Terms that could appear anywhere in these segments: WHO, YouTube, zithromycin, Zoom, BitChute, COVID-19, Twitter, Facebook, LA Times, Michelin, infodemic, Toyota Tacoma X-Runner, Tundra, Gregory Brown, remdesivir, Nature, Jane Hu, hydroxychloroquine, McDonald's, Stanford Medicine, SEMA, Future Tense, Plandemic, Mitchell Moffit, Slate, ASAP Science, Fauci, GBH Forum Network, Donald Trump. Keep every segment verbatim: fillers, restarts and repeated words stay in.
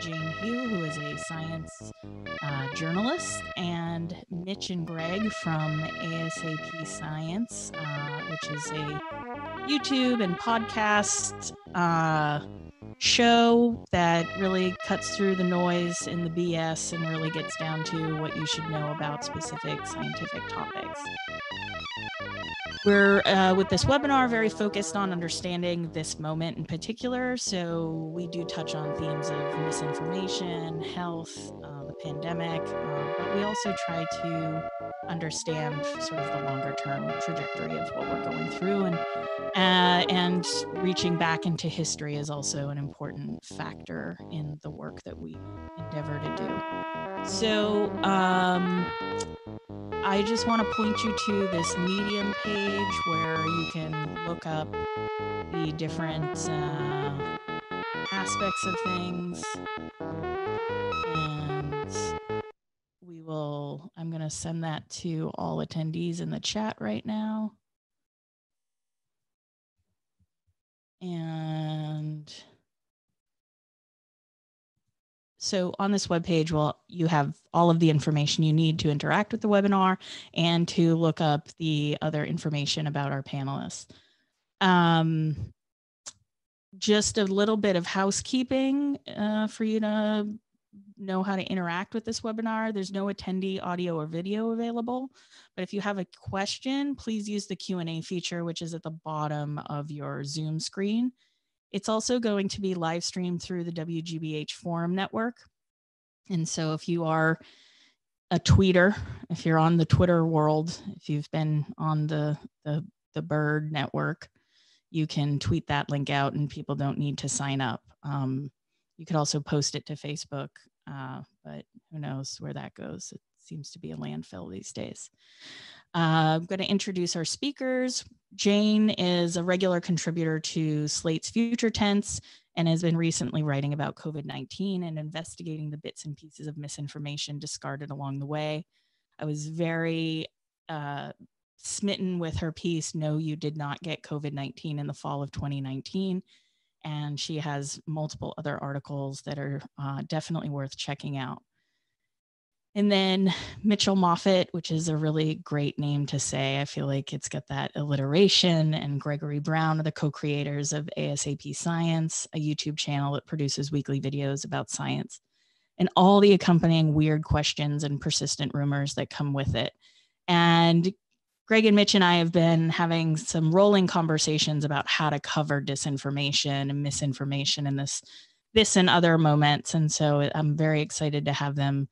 Jane Hu, who is a science uh, journalist, and Mitch and Greg from ASAP Science, uh, which is a YouTube and podcast uh, show that really cuts through the noise and the B S and really gets down to what you should know about specific scientific topics. We're, uh, with this webinar, very focused on understanding this moment in particular. So we do touch on themes of misinformation, health, uh, the pandemic, uh, but we also try to understand sort of the longer term trajectory of what we're going through. And, uh, and reaching back into history is also an important factor in the work that we endeavor to do. So, um, I just want to point you to this Medium page where you can look up the different uh, aspects of things. And we will, I'm going to send that to all attendees in the chat right now. And so on this webpage, well, you have all of the information you need to interact with the webinar and to look up the other information about our panelists. Um, just a little bit of housekeeping uh, for you to know how to interact with this webinar. There's no attendee audio or video available, but if you have a question, please use the Q and A feature, which is at the bottom of your Zoom screen. It's also going to be live streamed through the W G B H Forum Network. And so if you are a tweeter, if you're on the Twitter world, if you've been on the, the, the Bird Network, you can tweet that link out and people don't need to sign up. Um, you could also post it to Facebook, uh, but who knows where that goes. It seems to be a landfill these days. Uh, I'm going to introduce our speakers. Jane is a regular contributor to Slate's Future Tense and has been recently writing about COVID nineteen and investigating the bits and pieces of misinformation discarded along the way. I was very uh, smitten with her piece, "No, You Did Not Get COVID nineteen," in the fall of twenty nineteen. And she has multiple other articles that are uh, definitely worth checking out. And then Mitchell Moffit, which is a really great name to say. I feel like it's got that alliteration. And Gregory Brown are the co-creators of ASAP Science, a YouTube channel that produces weekly videos about science and all the accompanying weird questions and persistent rumors that come with it. And Greg and Mitch and I have been having some rolling conversations about how to cover disinformation and misinformation in this, this and other moments. And so I'm very excited to have them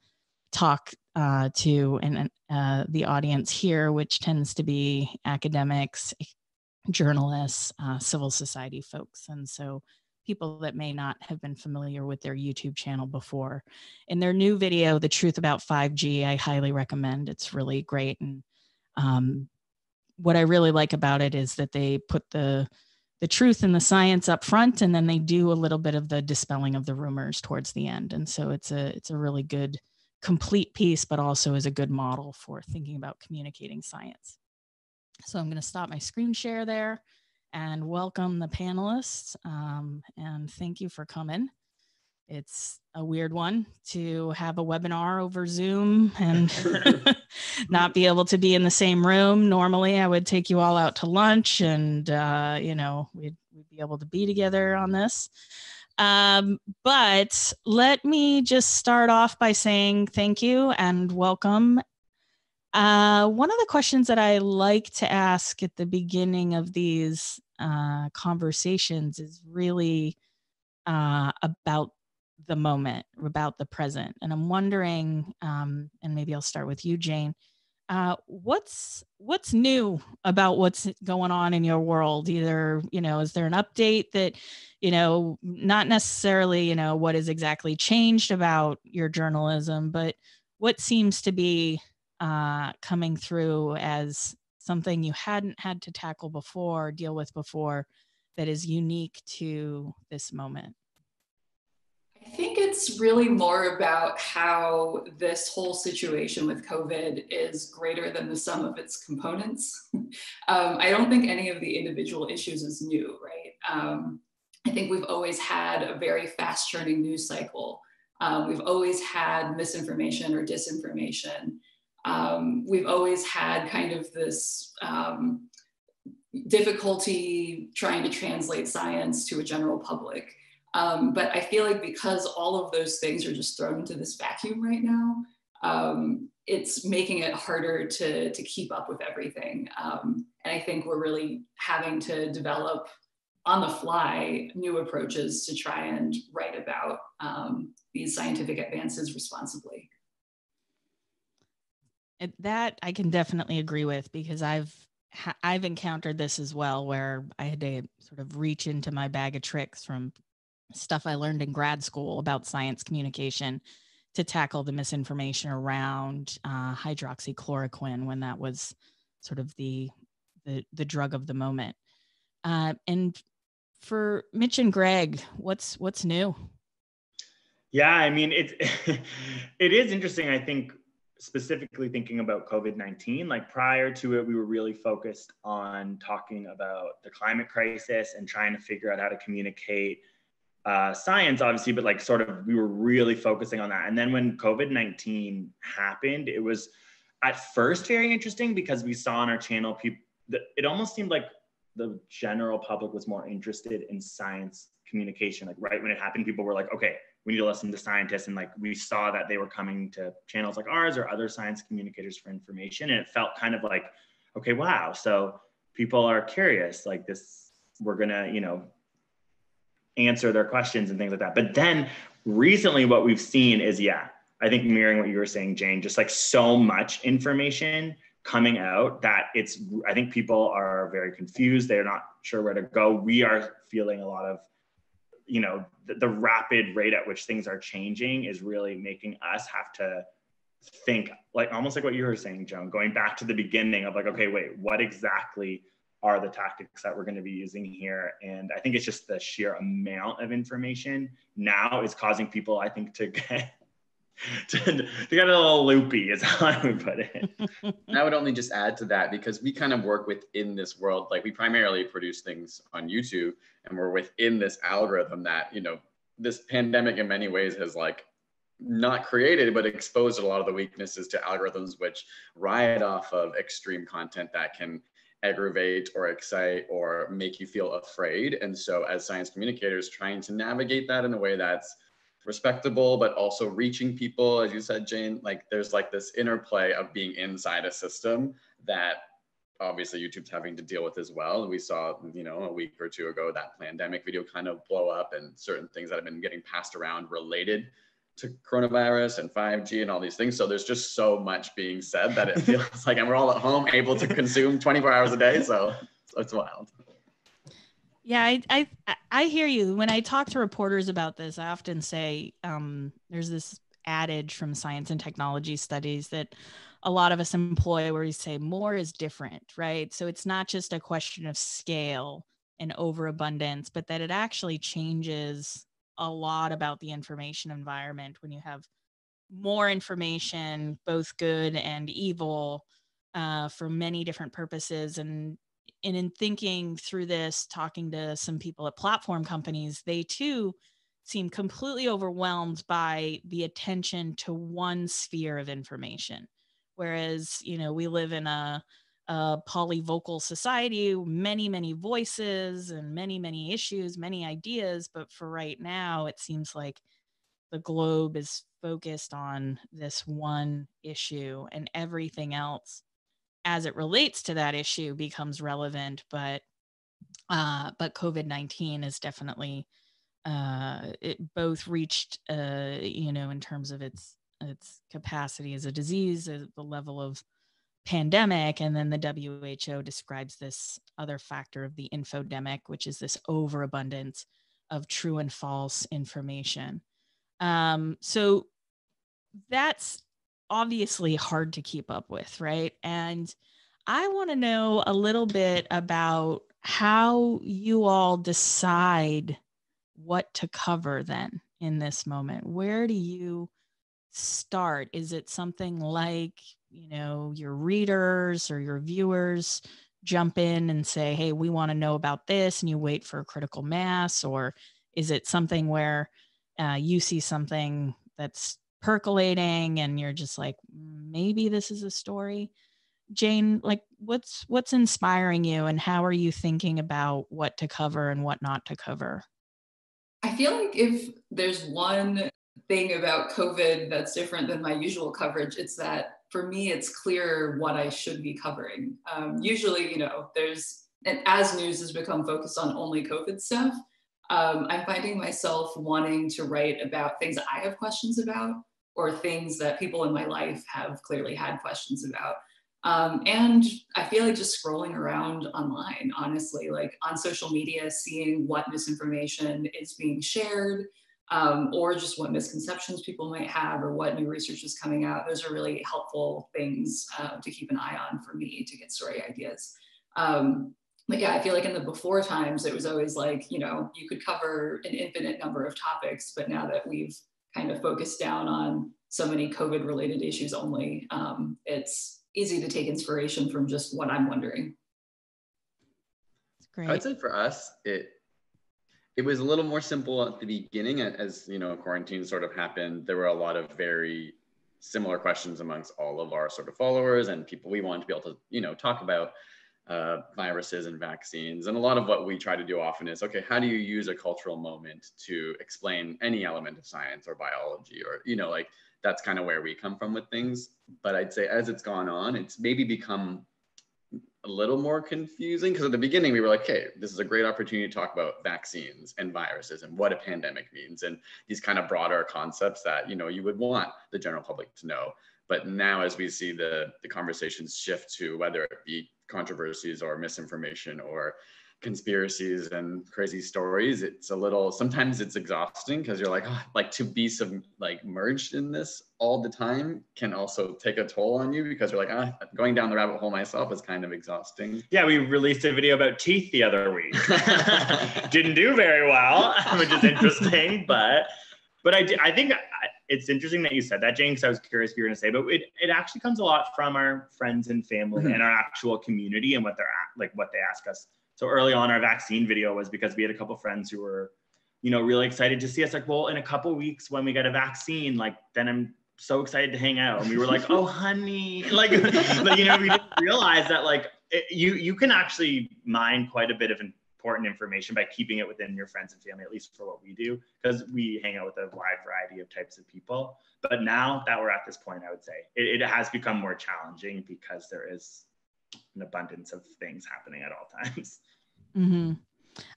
talk uh, to and uh, the audience here, which tends to be academics, journalists, uh, civil society folks, and so people that may not have been familiar with their YouTube channel before. In their new video, "The Truth About five G," I highly recommend. It's really great, and um, what I really like about it is that they put the the truth and the science up front, and then they do a little bit of the dispelling of the rumors towards the end. And so it's a it's a really good, complete piece, but also is a good model for thinking about communicating science. So I'm going to stop my screen share there and welcome the panelists. Um, and thank you for coming. It's a weird one to have a webinar over Zoom and not be able to be in the same room. Normally I would take you all out to lunch and, uh, you know, we'd, we'd be able to be together on this. Um, but let me just start off by saying thank you and welcome. Uh, one of the questions that I like to ask at the beginning of these uh, conversations is really uh, about the moment, about the present. And I'm wondering, um, and maybe I'll start with you, Jane, uh, what's, what's new about what's going on in your world? Either, you know, is there an update that, you know, not necessarily, you know, what is exactly changed about your journalism, but what seems to be uh, coming through as something you hadn't had to tackle before, deal with before, that is unique to this moment? I think it's really more about how this whole situation with COVID is greater than the sum of its components. um, I don't think any of the individual issues is new, right? Um, I think we've always had a very fast churning news cycle Uh, we've always had misinformation or disinformation. Um, we've always had kind of this um, difficulty trying to translate science to a general public. Um, but I feel like because all of those things are just thrown into this vacuum right now, um, it's making it harder to, to keep up with everything. Um, and I think we're really having to develop on the fly new approaches to try and write about um, these scientific advances responsibly. And that I can definitely agree with, because I've I've encountered this as well, where I had to sort of reach into my bag of tricks from stuff I learned in grad school about science communication to tackle the misinformation around uh, hydroxychloroquine when that was sort of the the, the drug of the moment. Uh, and for Mitch and Greg, what's what's new? Yeah, I mean, it it is interesting, I think, specifically thinking about COVID nineteen, like prior to it, we were really focused on talking about the climate crisis and trying to figure out how to communicate uh, science, obviously, but like sort of we were really focusing on that. And then when COVID nineteen happened, it was at first very interesting because we saw on our channel, people, it almost seemed like the general public was more interested in science communication. Like right when it happened, people were like, okay, we need to listen to scientists. And like, we saw that they were coming to channels like ours or other science communicators for information. And it felt kind of like, okay, wow. So people are curious, like this, we're gonna, you know, answer their questions and things like that. But then recently what we've seen is, yeah, I think mirroring what you were saying, Jane, just like so much information coming out that it's, I think people are very confused. They're not sure where to go. We are feeling a lot of, you know, the, the rapid rate at which things are changing is really making us have to think, like almost like what you were saying, Joan, going back to the beginning of like, okay, wait, what exactly are the tactics that we're going to be using here? And I think it's just the sheer amount of information now is causing people, I think, to get to, to get a little loopy is how I would put it. And I would only just add to that, because we kind of work within this world, like we primarily produce things on YouTube, and we're within this algorithm that, you know, this pandemic in many ways has like not created, but exposed a lot of the weaknesses to algorithms which riot off of extreme content that can aggravate or excite or make you feel afraid. And so as science communicators, trying to navigate that in a way that's respectable, but also reaching people, as you said, Jane, like there's like this interplay of being inside a system that obviously YouTube's having to deal with as well. And we saw, you know, a week or two ago, that Plandemic video kind of blow up, and certain things that have been getting passed around related to coronavirus and five G and all these things. So there's just so much being said that it feels like, and we're all at home able to consume twenty-four hours a day. So, so it's wild. Yeah, I, I I hear you. When I talk to reporters about this, I often say um, there's this adage from science and technology studies that a lot of us employ where we say more is different, right? So it's not just a question of scale and overabundance, but that it actually changes a lot about the information environment when you have more information, both good and evil, uh, for many different purposes. And And in thinking through this, talking to some people at platform companies, they too seem completely overwhelmed by the attention to one sphere of information. Whereas, you know, we live in a, a polyvocal society, many, many voices and many, many issues, many ideas. But for right now, it seems like the globe is focused on this one issue, and everything else as it relates to that issue becomes relevant, but uh, but COVID nineteen has definitely uh, it both reached, uh, you know, in terms of its its capacity as a disease, uh, the level of pandemic, and then the W H O describes this other factor of the infodemic, which is this overabundance of true and false information. Um, so that's obviously hard to keep up with, right? And I want to know a little bit about how you all decide what to cover then in this moment. Where do you start? Is it something like, you know, your readers or your viewers jump in and say, hey, we want to know about this, and you wait for a critical mass? Or is it something where uh, you see something that's percolating and you're just like, maybe this is a story. Jane, like what's what's inspiring you and how are you thinking about what to cover and what not to cover? I feel like if there's one thing about COVID that's different than my usual coverage, it's that for me, it's clear what I should be covering. Um, usually, you know, there's, and as news has become focused on only COVID stuff, um, I'm finding myself wanting to write about things I have questions about or things that people in my life have clearly had questions about. Um, and I feel like just scrolling around online, honestly, like on social media, seeing what misinformation is being shared, um, or just what misconceptions people might have or what new research is coming out. Those are really helpful things uh, to keep an eye on for me to get story ideas. Um, but yeah, I feel like in the before times, it was always like, you know, you could cover an infinite number of topics, but now that we've kind of focused down on so many COVID related issues only, um, it's easy to take inspiration from just what I'm wondering. That's great. I would say for us, it it was a little more simple at the beginning. As you know, quarantine sort of happened, there were a lot of very similar questions amongst all of our sort of followers and people we wanted to be able to, you know, talk about uh, viruses and vaccines. And a lot of what we try to do often is, okay, how do you use a cultural moment to explain any element of science or biology or, you know, like, that's kind of where we come from with things. But I'd say as it's gone on, it's maybe become a little more confusing, because at the beginning we were like, hey, this is a great opportunity to talk about vaccines and viruses and what a pandemic means and these kind of broader concepts that, you know, you would want the general public to know. But now as we see the, the conversations shift to whether it be controversies or misinformation or conspiracies and crazy stories, it's a little, sometimes it's exhausting, because you're like, oh, like to be some like merged in this all the time can also take a toll on you, because you're like, ah, going down the rabbit hole myself is kind of exhausting. Yeah, we released a video about teeth the other week. Didn't do very well, which is interesting, but but I, I think it's interesting that you said that, Jane, because I was curious what you were going to say, but it, it actually comes a lot from our friends and family mm-hmm. and our actual community and what they're like what they ask us. So early on, our vaccine video was because we had a couple friends who were, you know, really excited to see us. Like, well, in a couple weeks when we get a vaccine, like, then I'm so excited to hang out. And we were like, oh, honey, like, but, you know, we didn't realize that like it, you you can actually mine quite a bit of important information by keeping it within your friends and family, at least for what we do, because we hang out with a wide variety of types of people. But now that we're at this point, I would say it, it has become more challenging because there is an abundance of things happening at all times. Mm-hmm.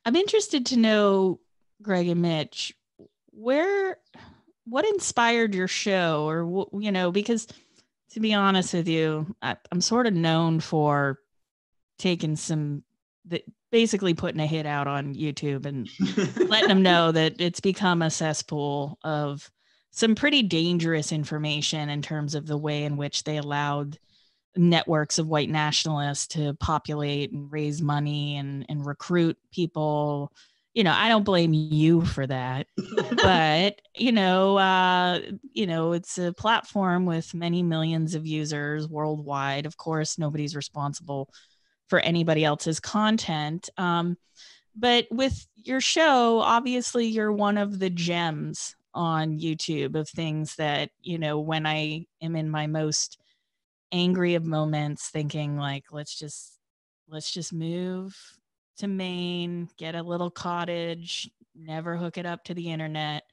I'm interested to know, Greg and Mitch, where, what inspired your show, or, you know, because to be honest with you, I, I'm sort of known for taking some, the, basically putting a hit out on YouTube and letting them know that it's become a cesspool of some pretty dangerous information in terms of the way in which they allowed networks of white nationalists to populate and raise money and, and recruit people. You know, I don't blame you for that, but you know, uh, you know, it's a platform with many millions of users worldwide. Of course, nobody's responsible for anybody else's content. Um, but with your show, obviously you're one of the gems on YouTube of things that, you know, when I am in my most angry of moments thinking like, let's just, let's just move to Maine, get a little cottage, never hook it up to the internet.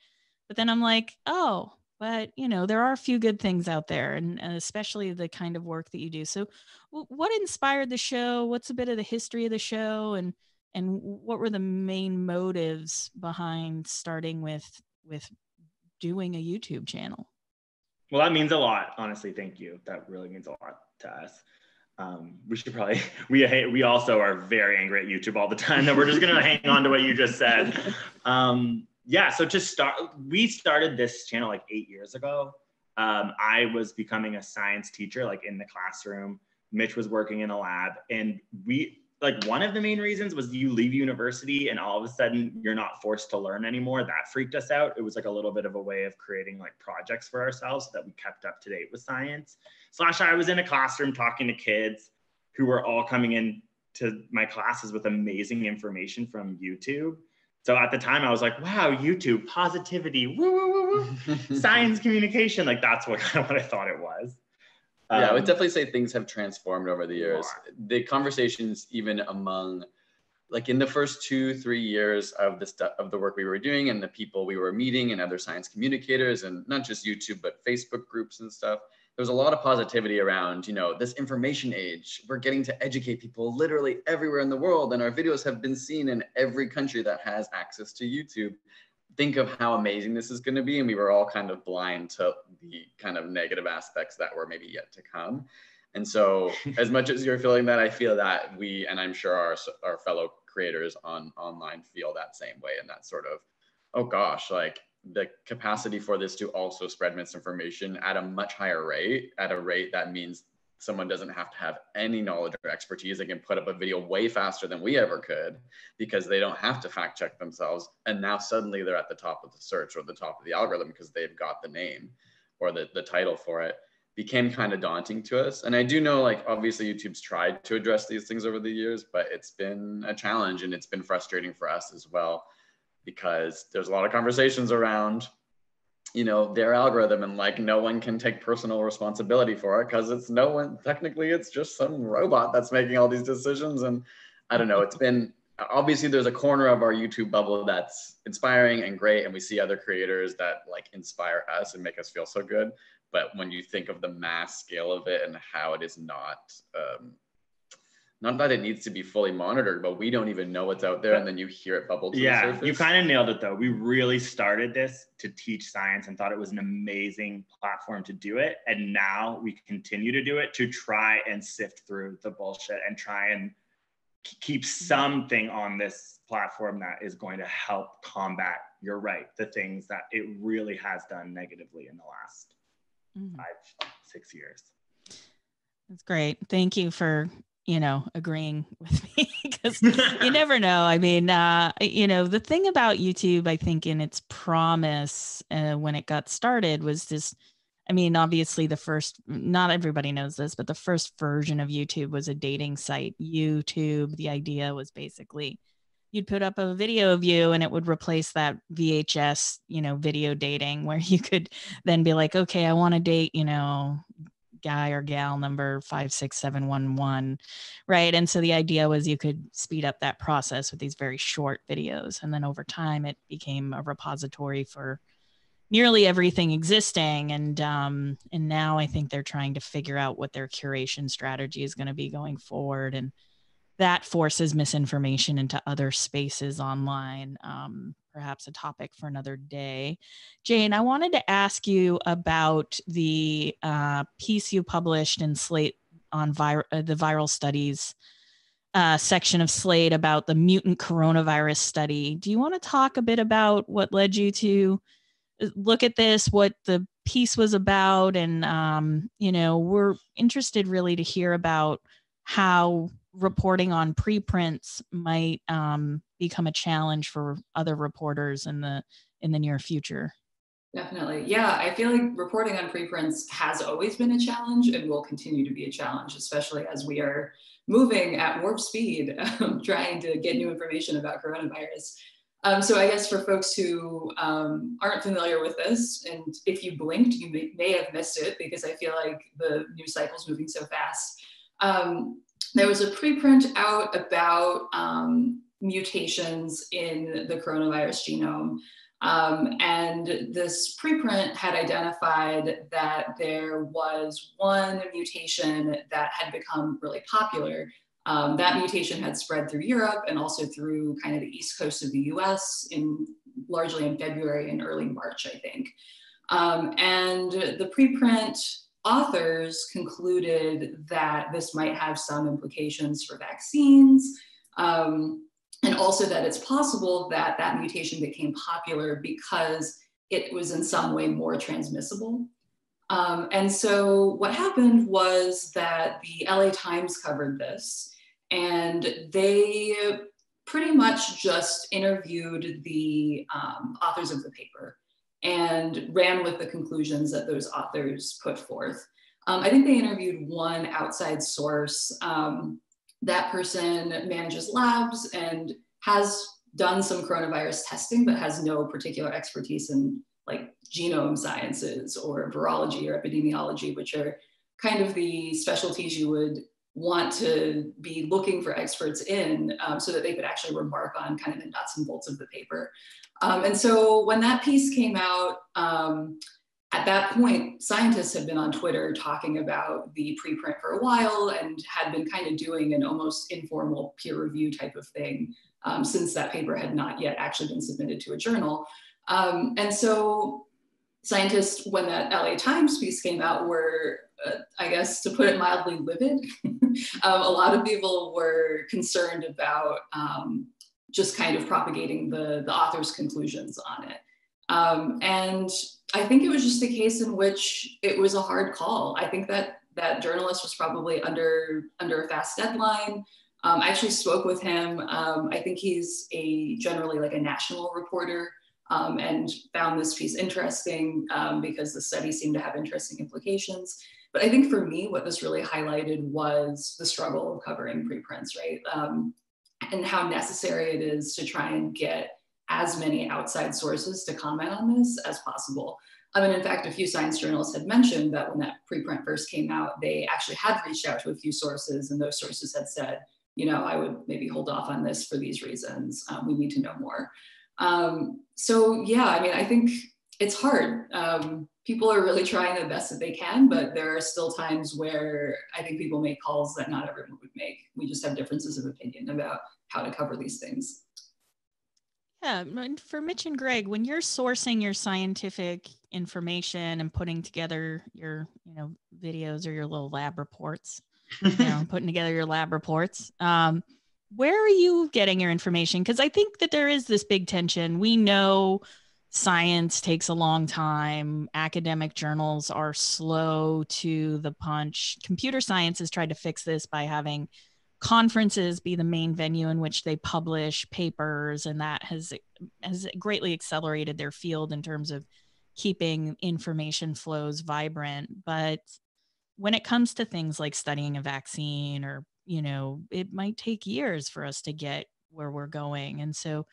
But then I'm like, oh, but you know, there are a few good things out there, and especially the kind of work that you do. So what inspired the show? What's a bit of the history of the show, and, and what were the main motives behind starting with, with doing a YouTube channel? Well, that means a lot, honestly. Thank you. That really means a lot to us. Um, we should probably, we we also are very angry at YouTube all the time, that we're just going to hang on to what you just said. Um, yeah, so to start, we started this channel like eight years ago. Um, I was becoming a science teacher, like in the classroom. Mitch was working in a lab. And we, like one of the main reasons was you leave university and all of a sudden you're not forced to learn anymore. That freaked us out. It was like a little bit of a way of creating like projects for ourselves so that we kept up to date with science. Slash, I was in a classroom talking to kids who were all coming in to my classes with amazing information from YouTube. So at the time I was like, wow, YouTube, positivity, woo, woo, woo, woo. Science communication, like that's what, what I thought it was. Um, yeah, I would definitely say things have transformed over the years. More. The conversations even among, like in the first two, three years of the stuff of the work we were doing and the people we were meeting and other science communicators and not just YouTube, but Facebook groups and stuff, there was a lot of positivity around, you know, this information age. We're getting to educate people literally everywhere in the world, and our videos have been seen in every country that has access to YouTube. Think of how amazing this is going to be. And we were all kind of blind to the kind of negative aspects that were maybe yet to come. And so as much as you're feeling that, I feel that we, and I'm sure our, our fellow creators on online feel that same way. And that sort of, oh gosh, like the capacity for this to also spread misinformation at a much higher rate, at a rate that means someone doesn't have to have any knowledge or expertise. They can put up a video way faster than we ever could because they don't have to fact check themselves. And now suddenly they're at the top of the search or the top of the algorithm because they've got the name or the, the title for it. Became kind of daunting to us. And I do know, like, obviously YouTube's tried to address these things over the years, but it's been a challenge and it's been frustrating for us as well, because there's a lot of conversations around, you know, their algorithm and like, no one can take personal responsibility for it because it's no one, technically it's just some robot that's making all these decisions. And I don't know, it's been, obviously there's a corner of our YouTube bubble that's inspiring and great. And we see other creators that like inspire us and make us feel so good. But when you think of the mass scale of it and how it is not, um, not that it needs to be fully monitored, but we don't even know what's out there. And then you hear it bubble to yeah, the surface. You kind of nailed it though. We really started this to teach science and thought it was an amazing platform to do it. And now we continue to do it to try and sift through the bullshit and try and keep something on this platform that is going to help combat, you're right, the things that it really has done negatively in the last five, six years. That's great. Thank you for, you know, agreeing with me because you never know. I mean, uh, you know, the thing about YouTube, I think in its promise uh, when it got started was just, I mean, obviously the first, not everybody knows this, but the first version of YouTube was a dating site. YouTube, the idea was basically you'd put up a video of you and it would replace that V H S, you know, video dating where you could then be like, okay, I want to date, you know, guy or gal number five six seven one one. Right. And so the idea was you could speed up that process with these very short videos. And then over time it became a repository for nearly everything existing. And, um, and now I think they're trying to figure out what their curation strategy is going to be going forward. And that forces misinformation into other spaces online, um, perhaps a topic for another day. Jane, I wanted to ask you about the uh, piece you published in Slate on vir- uh, the viral studies uh, section of Slate about the mutant coronavirus study. Do you want to talk a bit about what led you to look at this, what the piece was about? And, um, you know, we're interested really to hear about how reporting on preprints might um, become a challenge for other reporters in the in the near future. Definitely. Yeah, I feel like reporting on preprints has always been a challenge and will continue to be a challenge, especially as we are moving at warp speed, um, trying to get new information about coronavirus. Um, so I guess for folks who um, aren't familiar with this, and if you blinked, you may, may have missed it because I feel like the news cycle's moving so fast. Um, There was a preprint out about um, mutations in the coronavirus genome. Um, and this preprint had identified that there was one mutation that had become really popular. Um, that mutation had spread through Europe and also through kind of the East Coast of the U S in largely in February and early March, I think. Um, and the preprint authors concluded that this might have some implications for vaccines, um, and also that it's possible that that mutation became popular because it was in some way more transmissible. Um, and so what happened was that the L A Times covered this, and they pretty much just interviewed the um, authors of the paper and ran with the conclusions that those authors put forth. Um, I think they interviewed one outside source. Um, that person manages labs and has done some coronavirus testing, but has no particular expertise in like genome sciences or virology or epidemiology, which are kind of the specialties you would want to be looking for experts in, um, so that they could actually remark on kind of the nuts and bolts of the paper. Um, and so when that piece came out, um, at that point, scientists had been on Twitter talking about the preprint for a while and had been kind of doing an almost informal peer review type of thing, um, since that paper had not yet actually been submitted to a journal. Um, and so scientists, when that L A Times piece came out, were, uh, I guess, to put it mildly, livid. um, a lot of people were concerned about um, just kind of propagating the, the author's conclusions on it. Um, and I think it was just a case in which it was a hard call. I think that that journalist was probably under, under a fast deadline. Um, I actually spoke with him. Um, I think he's a generally like a national reporter, um, and found this piece interesting, um, because the study seemed to have interesting implications. But I think for me, what this really highlighted was the struggle of covering preprints, right? Um, and how necessary it is to try and get as many outside sources to comment on this as possible. I mean, in fact, a few science journalists had mentioned that when that preprint first came out, they actually had reached out to a few sources, and those sources had said, you know, I would maybe hold off on this for these reasons. Um, we need to know more. Um, so yeah, I mean, I think it's hard. Um, people are really trying the best that they can, but there are still times where I think people make calls that not everyone would make. We just have differences of opinion about how to cover these things. Yeah, and for Mitch and Greg, when you're sourcing your scientific information and putting together your, you know, videos or your little lab reports, you know, putting together your lab reports, um, where are you getting your information? Because I think that there is this big tension. We know science takes a long time. Academic journals are slow to the punch. Computer science has tried to fix this by having conferences be the main venue in which they publish papers, and that has has greatly accelerated their field in terms of keeping information flows vibrant. But when it comes to things like studying a vaccine, or, you know, it might take years for us to get where we're going. And so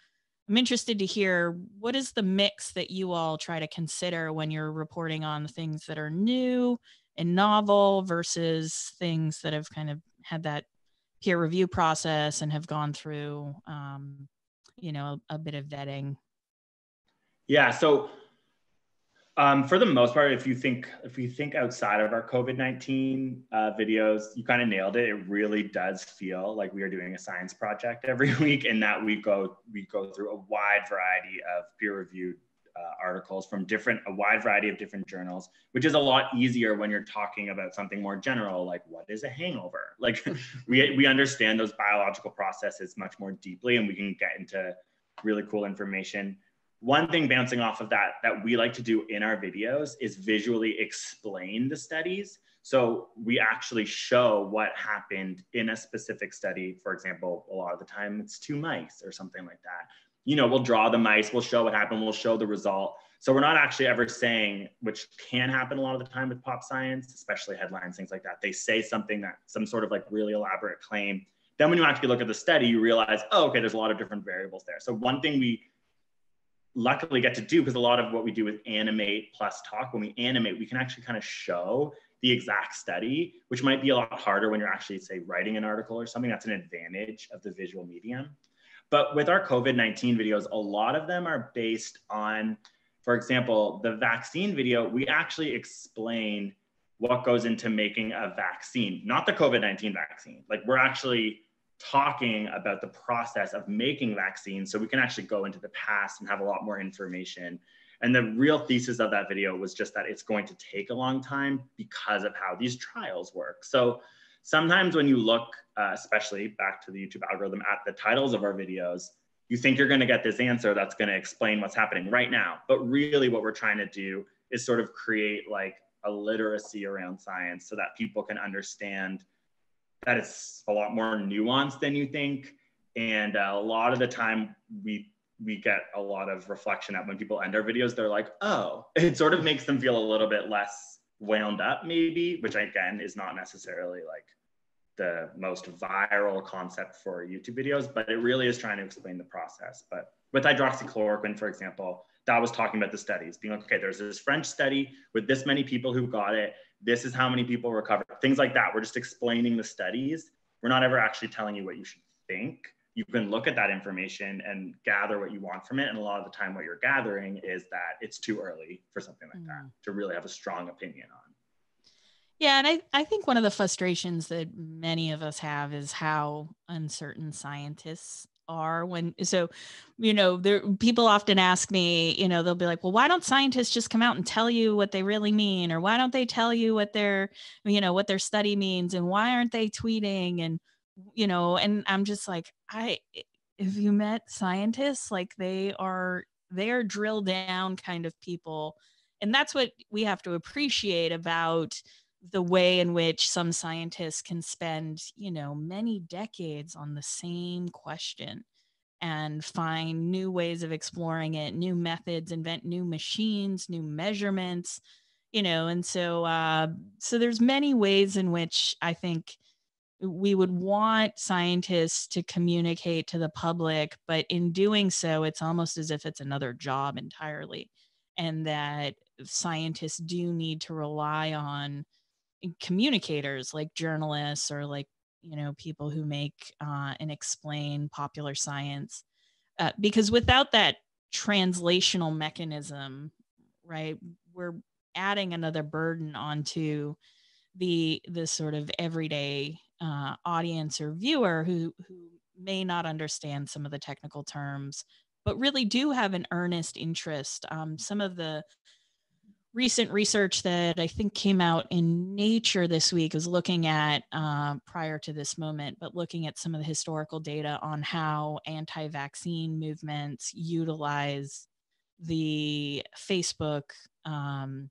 I'm interested to hear, what is the mix that you all try to consider when you're reporting on the things that are new and novel versus things that have kind of had that peer review process and have gone through, um, you know, a bit of vetting? Yeah. So um, for the most part, if you think if you think outside of our COVID nineteen uh, videos, you kind of nailed it. It really does feel like we are doing a science project every week, and that we go we go through a wide variety of peer reviewed uh, articles from different a wide variety of different journals, which is a lot easier when you're talking about something more general, like what is a hangover? Like we, we understand those biological processes much more deeply, and we can get into really cool information. One thing bouncing off of that, that we like to do in our videos, is visually explain the studies. So we actually show what happened in a specific study. For example, a lot of the time it's two mice or something like that. You know, we'll draw the mice, we'll show what happened, we'll show the result. So we're not actually ever saying, which can happen a lot of the time with pop science, especially headlines, things like that. They say something that, some sort of like really elaborate claim. Then when you actually look at the study, you realize, oh, okay, there's a lot of different variables there. So one thing we luckily get to do, because a lot of what we do is animate plus talk. When we animate, we can actually kind of show the exact study, which might be a lot harder when you're actually, say, writing an article or something. That's an advantage of the visual medium. But with our COVID nineteen videos, a lot of them are based on, for example, the vaccine video, we actually explain what goes into making a vaccine, not the COVID nineteen vaccine. Like, we're actually talking about the process of making vaccines, so we can actually go into the past and have a lot more information. And the real thesis of that video was just that it's going to take a long time because of how these trials work. So sometimes when you look, uh, especially back to the YouTube algorithm, at the titles of our videos, you think you're gonna get this answer that's gonna explain what's happening right now. But really what we're trying to do is sort of create like a literacy around science so that people can understand that it's a lot more nuanced than you think. And uh, a lot of the time we, we get a lot of reflection that when people end our videos, they're like, oh, it sort of makes them feel a little bit less wound up maybe, which again is not necessarily like the most viral concept for YouTube videos, but it really is trying to explain the process. But with hydroxychloroquine, for example, that was talking about the studies, being like, okay, there's this French study with this many people who got it. This is how many people recovered, things like that. We're just explaining the studies. We're not ever actually telling you what you should think. You can look at that information and gather what you want from it. And a lot of the time what you're gathering is that it's too early for something like mm. that to really have a strong opinion on. Yeah. And I, I think one of the frustrations that many of us have is how uncertain scientists are when, so, you know, there, people often ask me, you know, they'll be like, well, why don't scientists just come out and tell you what they really mean? Or why don't they tell you what their, you know, what their study means? And why aren't they tweeting? And, you know, and I'm just like, I, if you met scientists, like they are, they are drilled down kind of people. And that's what we have to appreciate about the way in which some scientists can spend, you know, many decades on the same question and find new ways of exploring it, new methods, invent new machines, new measurements, you know, and so, uh, so there's many ways in which I think we would want scientists to communicate to the public, but in doing so, it's almost as if it's another job entirely, and that scientists do need to rely on communicators like journalists or like, you know, people who make uh, and explain popular science, uh, because without that translational mechanism, right, we're adding another burden onto the the sort of everyday uh, audience or viewer who who may not understand some of the technical terms, but really do have an earnest interest. Um, some of the recent research that I think came out in Nature this week is looking at, uh, prior to this moment, but looking at some of the historical data on how anti-vaccine movements utilize the Facebook um,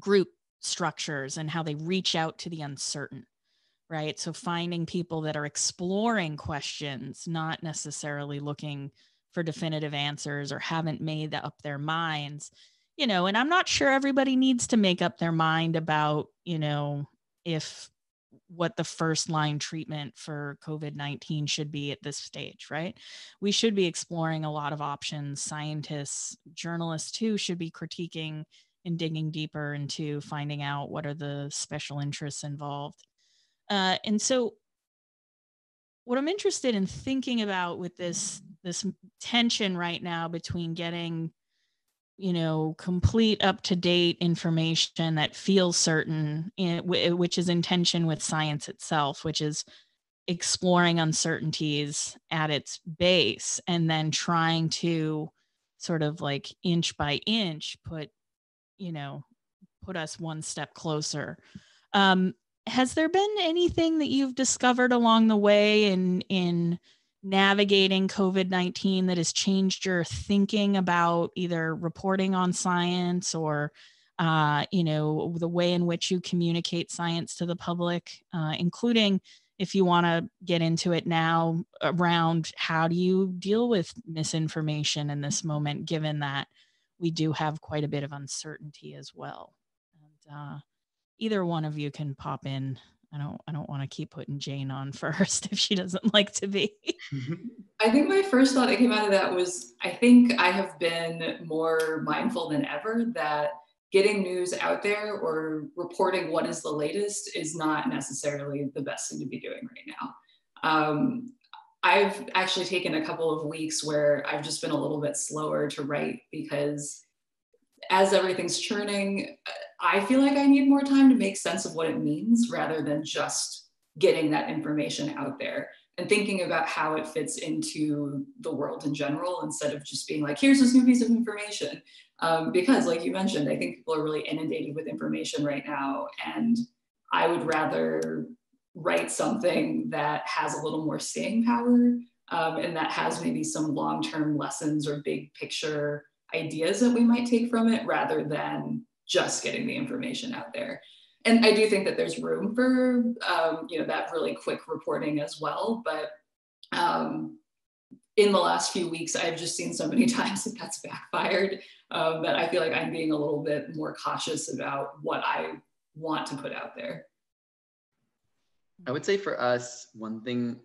group structures and how they reach out to the uncertain, right? So finding people that are exploring questions, not necessarily looking for definitive answers or haven't made up their minds. You know, and I'm not sure everybody needs to make up their mind about, you know, if what the first line treatment for COVID nineteen should be at this stage, right? We should be exploring a lot of options. Scientists, journalists too, should be critiquing and digging deeper into finding out what are the special interests involved. Uh, and so what I'm interested in thinking about with this, this tension right now between getting, you know, complete up-to-date information that feels certain, which is in tension with science itself, which is exploring uncertainties at its base, and then trying to sort of like inch by inch put, you know, put us one step closer. Um, has there been anything that you've discovered along the way in in navigating COVID nineteen that has changed your thinking about either reporting on science or, uh, you know, the way in which you communicate science to the public, uh, including if you want to get into it now around how do you deal with misinformation in this moment, given that we do have quite a bit of uncertainty as well. And, uh, either one of you can pop in. I don't, I don't want to keep putting Jane on first if she doesn't like to be. I think my first thought that came out of that was, I think I have been more mindful than ever that getting news out there or reporting what is the latest is not necessarily the best thing to be doing right now. Um, I've actually taken a couple of weeks where I've just been a little bit slower to write because as everything's churning, I feel like I need more time to make sense of what it means rather than just getting that information out there and thinking about how it fits into the world in general instead of just being like, here's this new piece of information. Um, because like you mentioned, I think people are really inundated with information right now. And I would rather write something that has a little more staying power um, and that has maybe some long-term lessons or big picture ideas that we might take from it rather than just getting the information out there. And I do think that there's room for, um, you know, that really quick reporting as well. But um, in the last few weeks, I've just seen so many times that that's backfired um, that I feel like I'm being a little bit more cautious about what I want to put out there. I would say for us, one thing,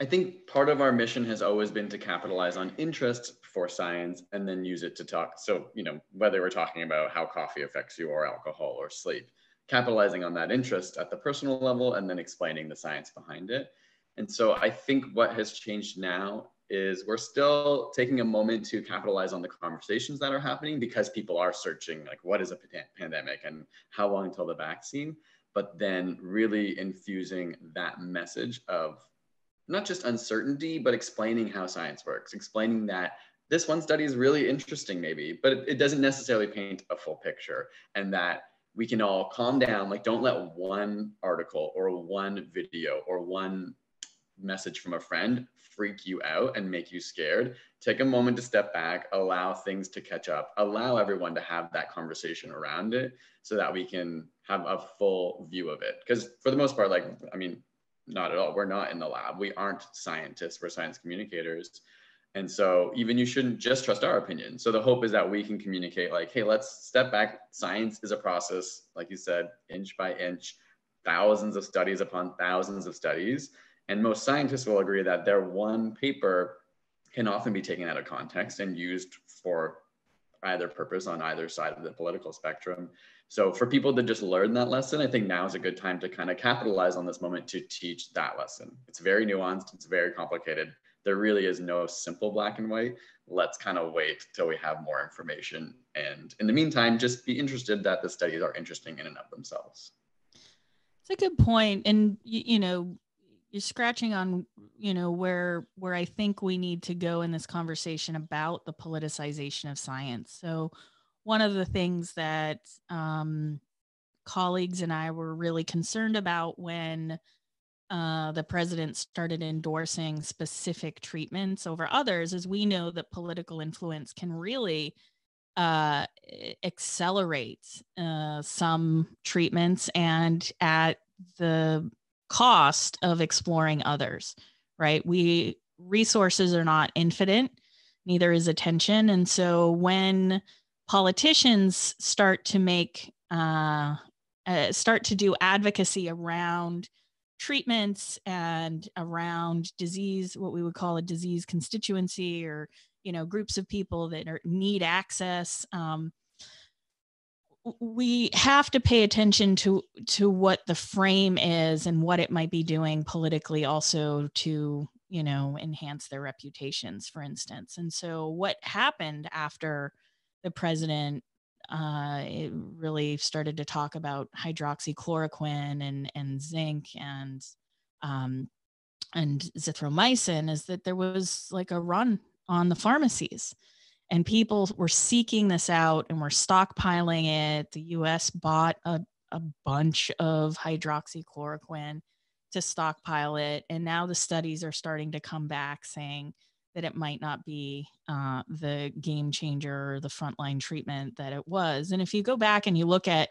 I think part of our mission has always been to capitalize on interest for science and then use it to talk. So, you know, whether we're talking about how coffee affects you or alcohol or sleep, capitalizing on that interest at the personal level and then explaining the science behind it. And so I think what has changed now is we're still taking a moment to capitalize on the conversations that are happening because people are searching, like, what is a pandemic and how long until the vaccine? But then really infusing that message of not just uncertainty, but explaining how science works, explaining that this one study is really interesting maybe, but it doesn't necessarily paint a full picture, and that we can all calm down. Like, don't let one article or one video or one message from a friend freak you out and make you scared. Take a moment to step back, allow things to catch up, allow everyone to have that conversation around it so that we can have a full view of it. Because for the most part, like, I mean, not at all. We're not in the lab. We aren't scientists. We're science communicators. And so even you shouldn't just trust our opinion. So the hope is that we can communicate like, hey, let's step back. Science is a process, like you said, inch by inch, thousands of studies upon thousands of studies. And most scientists will agree that their one paper can often be taken out of context and used for either purpose on either side of the political spectrum. So for people to just learn that lesson, I think now is a good time to kind of capitalize on this moment to teach that lesson. It's very nuanced, it's very complicated. There really is no simple black and white. Let's kind of wait till we have more information. And in the meantime, just be interested that the studies are interesting in and of themselves. It's a good point. And you, you know, you're scratching on, you know, where, where I think we need to go in this conversation about the politicization of science. So one of the things that um, colleagues and I were really concerned about when uh, the president started endorsing specific treatments over others is we know that political influence can really uh, accelerate uh, some treatments and at the cost of exploring others, right? We resources are not infinite, neither is attention. And so when politicians start to make, uh, uh, start to do advocacy around treatments and around disease, what we would call a disease constituency or, you know, groups of people that are, need access, um, we have to pay attention to to what the frame is and what it might be doing politically also to, you know, enhance their reputations, for instance. And so what happened after the president uh, it really started to talk about hydroxychloroquine and, and zinc and, um, and zithromycin is that there was like a run on the pharmacies. And people were seeking this out and were stockpiling it. The U S bought a, a bunch of hydroxychloroquine to stockpile it. And now the studies are starting to come back saying that it might not be uh, the game changer or the frontline treatment that it was. And if you go back and you look at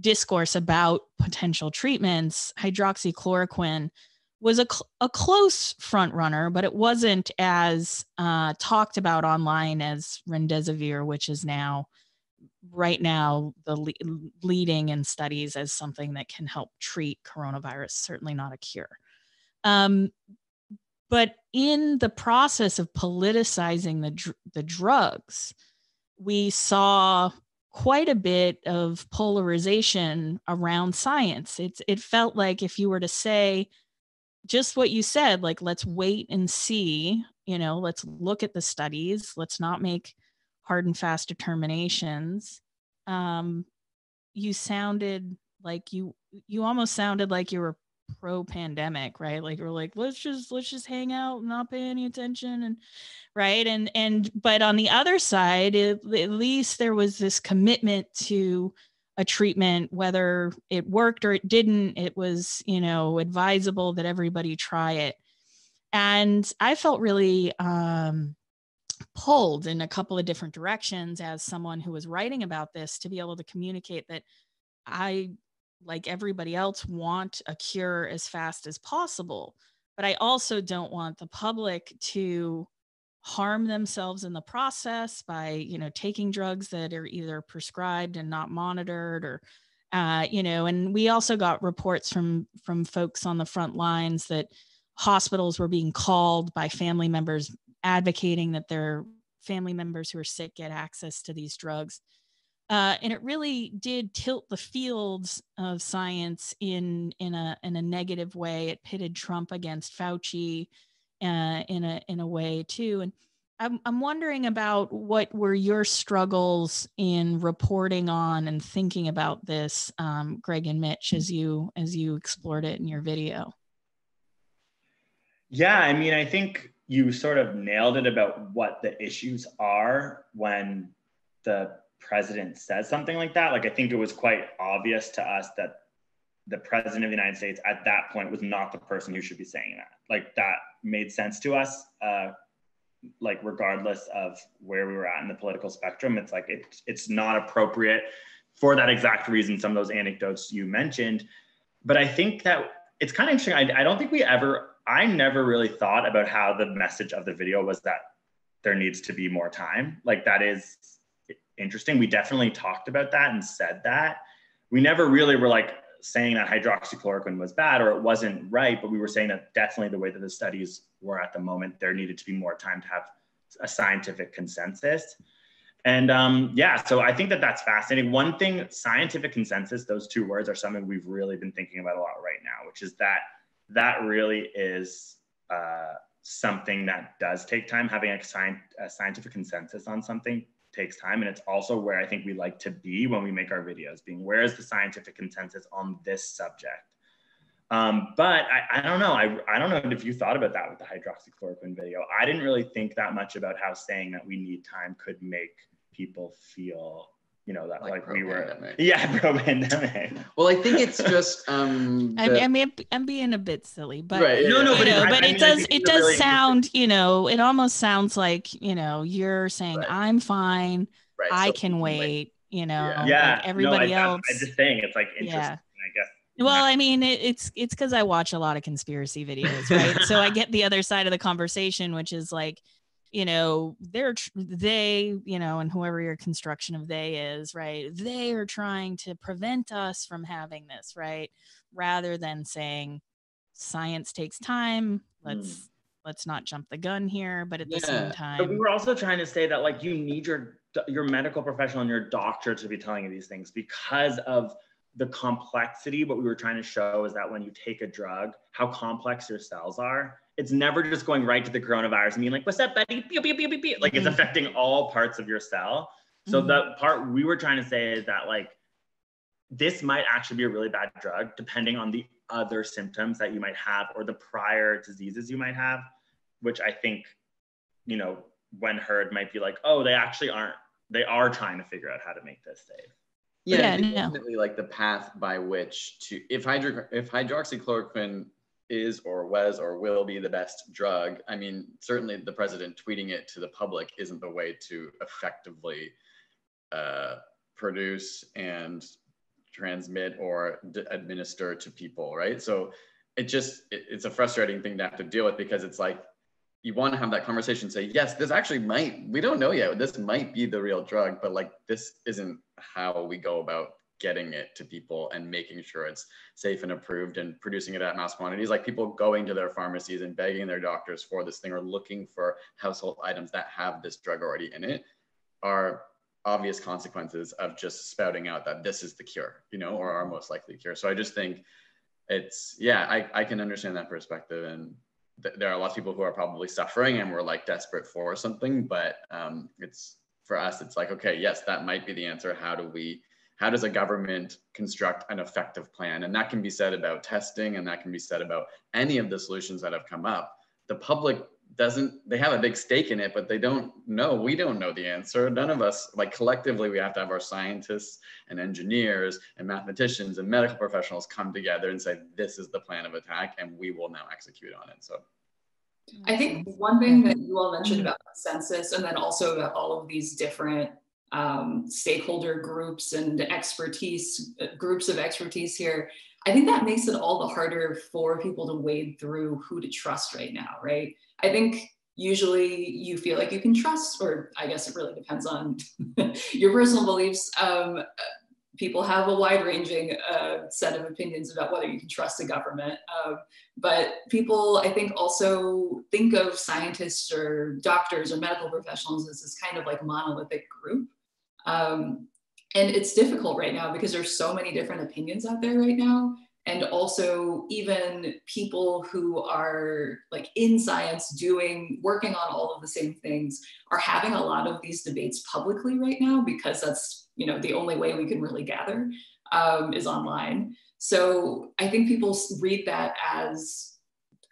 discourse about potential treatments, hydroxychloroquine was a, cl- a close front runner, but it wasn't as uh, talked about online as remdesivir, which is now right now the le- leading in studies as something that can help treat coronavirus, certainly not a cure. Um, but in the process of politicizing the dr- the drugs, we saw quite a bit of polarization around science. It's, it felt like if you were to say, just what you said, like, let's wait and see, you know, let's look at the studies, let's not make hard and fast determinations. Um, you sounded like you, you almost sounded like you were pro-pandemic, right? Like you're like, let's just, let's just hang out, not pay any attention. And right. And, and, but on the other side, it, at least there was this commitment to a treatment, whether it worked or it didn't, it was, you know, advisable that everybody try it. And I felt really um, pulled in a couple of different directions as someone who was writing about this to be able to communicate that I, like everybody else, want a cure as fast as possible. But I also don't want the public to harm themselves in the process by, you know, taking drugs that are either prescribed and not monitored or Uh, you know, and we also got reports from from folks on the front lines that hospitals were being called by family members advocating that their family members who are sick get access to these drugs. Uh, and it really did tilt the fields of science in in a in a negative way. It pitted Trump against Fauci uh, in a in a way too. And I'm I'm wondering about what were your struggles in reporting on and thinking about this, um, Greg and Mitch, as you as you explored it in your video. Yeah, I mean, I think you sort of nailed it about what the issues are when the president says something like that. Like, I think it was quite obvious to us that the president of the United States at that point was not the person who should be saying that. Like, that made sense to us, uh, like regardless of where we were at in the political spectrum. It's like, it, it's not appropriate for that exact reason, some of those anecdotes you mentioned. But I think that it's kind of interesting. I, I don't think we ever, I never really thought about how the message of the video was that there needs to be more time. Like, that is interesting. We definitely talked about that and said that. We never really were like saying that hydroxychloroquine was bad or it wasn't right, but we were saying that definitely the way that the studies were at the moment, there needed to be more time to have a scientific consensus. And um, yeah, so I think that that's fascinating. One thing, scientific consensus, those two words are something we've really been thinking about a lot right now, which is that that really is uh, something that does take time. Having a, sci- a scientific consensus on something takes time. And it's also where I think we like to be when we make our videos, being where is the scientific consensus on this subject? Um, but I, I don't know, I, I don't know if you thought about that with the hydroxychloroquine video. I didn't really think that much about how saying that we need time could make people feel, you know, that like, like we were, yeah, pro-pandemic. Well, I think it's just, um, the... I mean, I mean, I'm being a bit silly, but right, yeah, no, no, but, know, I, but I mean, it does, it does really sound, you know, it almost sounds like, you know, you're saying right. I'm fine, right. I so, can wait, like, you know, yeah, yeah. Like everybody no, I, else. I'm just saying, it's like interesting, yeah. I guess. Well, I mean, it, it's it's because I watch a lot of conspiracy videos, right? So I get the other side of the conversation, which is like, you know, they're, tr- they, you know, and whoever your construction of they is, right? They are trying to prevent us from having this, right? Rather than saying science takes time. Let's, mm. let's not jump the gun here. But at yeah. the same time. But we were also trying to say that like, you need your, your medical professional and your doctor to be telling you these things because of the complexity. What we were trying to show is that when you take a drug, how complex your cells are. It's never just going right to the coronavirus and being like, what's up, buddy? Pew, pew, pew, pew, pew. Like, mm-hmm. it's affecting all parts of your cell. So mm-hmm. the part we were trying to say is that like, this might actually be a really bad drug depending on the other symptoms that you might have or the prior diseases you might have, which I think, you know, when heard might be like, oh, they actually aren't, they are trying to figure out how to make this safe. Yeah, yeah, definitely. No. Like the path by which to, if hydro, if hydroxychloroquine is or was or will be the best drug, I mean, certainly the president tweeting it to the public isn't the way to effectively uh, produce and transmit or d- administer to people, right? So it just, it, it's a frustrating thing to have to deal with because it's like, you want to have that conversation, say, yes, this actually might, we don't know yet, this might be the real drug, but like, this isn't how we go about getting it to people and making sure it's safe and approved and producing it at mass quantities, like people going to their pharmacies and begging their doctors for this thing or looking for household items that have this drug already in it are obvious consequences of just spouting out that this is the cure, you know, or our most likely cure. So I just think it's, yeah, I, I can understand that perspective. And th- there are lots of people who are probably suffering and we're like desperate for something, but um, it's, for us, it's like, okay, yes, that might be the answer. How do we, how does a government construct an effective plan? And that can be said about testing and that can be said about any of the solutions that have come up. The public doesn't, they have a big stake in it, but they don't know, we don't know the answer. None of us, like collectively, we have to have our scientists and engineers and mathematicians and medical professionals come together and say, this is the plan of attack and we will now execute on it. So. I think one thing that you all mentioned about the census and then also about all of these different um, stakeholder groups and expertise, groups of expertise here, I think that makes it all the harder for people to wade through who to trust right now, right? I think usually you feel like you can trust, or I guess it really depends on your personal beliefs, um, people have a wide-ranging uh, set of opinions about whether you can trust a government. Uh, but people, I think, also think of scientists or doctors or medical professionals as this kind of like monolithic group. Um, and it's difficult right now because there's so many different opinions out there right now. And also even people who are like in science doing, working on all of the same things are having a lot of these debates publicly right now because that's, you know, the only way we can really gather um, is online. So I think people read that as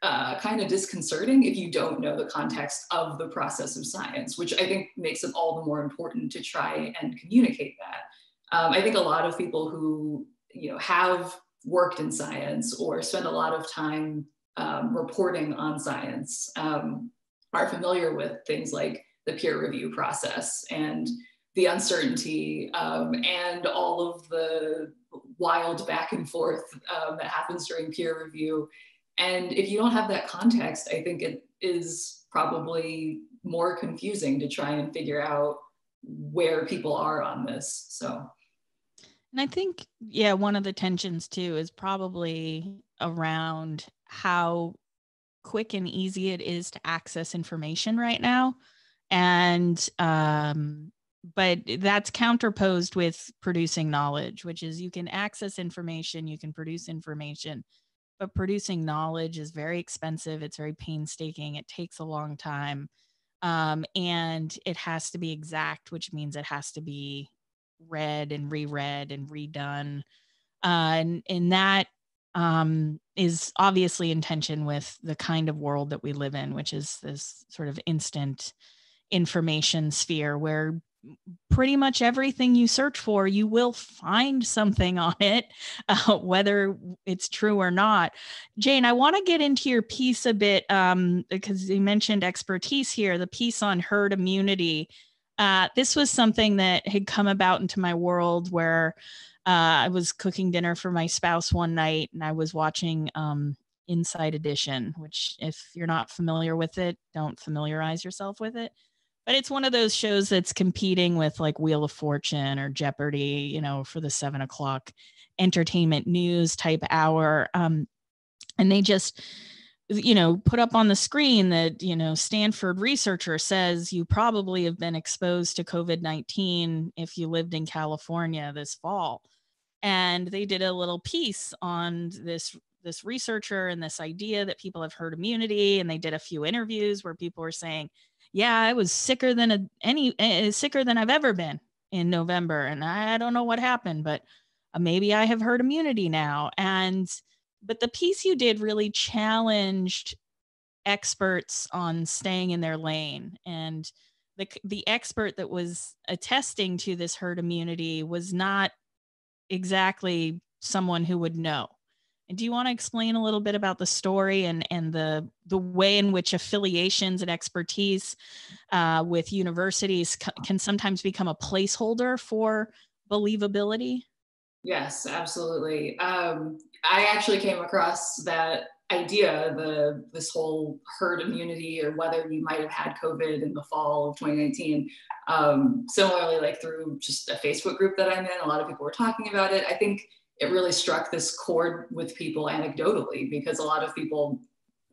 uh, kind of disconcerting if you don't know the context of the process of science, which I think makes it all the more important to try and communicate that. Um, I think a lot of people who, you know, have worked in science or spend a lot of time um, reporting on science um, are familiar with things like the peer review process and the uncertainty um, and all of the wild back and forth um, that happens during peer review. And if you don't have that context, I think it is probably more confusing to try and figure out where people are on this, so. And I think, yeah, one of the tensions too is probably around how quick and easy it is to access information right now. And, um, but that's counterposed with producing knowledge, which is you can access information, you can produce information, but producing knowledge is very expensive. It's very painstaking. It takes a long time. Um, and it has to be exact, which means it has to be read and reread and redone. Uh, and, and that um, is obviously in tension with the kind of world that we live in, which is this sort of instant information sphere where pretty much everything you search for, you will find something on it, uh, whether it's true or not. Jane, I want to get into your piece a bit um, because you mentioned expertise here, the piece on herd immunity. Uh, this was something that had come about into my world where uh, I was cooking dinner for my spouse one night and I was watching um, Inside Edition, which if you're not familiar with it, don't familiarize yourself with it. But it's one of those shows that's competing with like Wheel of Fortune or Jeopardy, you know, for the seven o'clock entertainment news type hour. Um, and they just... you know, put up on the screen that, you know, Stanford researcher says you probably have been exposed to COVID nineteen if you lived in California this fall. And they did a little piece on this, this researcher and this idea that people have herd immunity. And they did a few interviews where people were saying, yeah, I was sicker than a, any uh, sicker than I've ever been in November. And I don't know what happened, but maybe I have herd immunity now. And But the piece you did really challenged experts on staying in their lane. And the, the expert that was attesting to this herd immunity was not exactly someone who would know. And do you want to explain a little bit about the story and, and the, the way in which affiliations and expertise uh, with universities c- can sometimes become a placeholder for believability? Yes, absolutely. Um, I actually came across that idea, the this whole herd immunity or whether you might have had COVID in the fall of twenty nineteen. Um, similarly, like through just a Facebook group that I'm in, a lot of people were talking about it. I think it really struck this chord with people anecdotally because a lot of people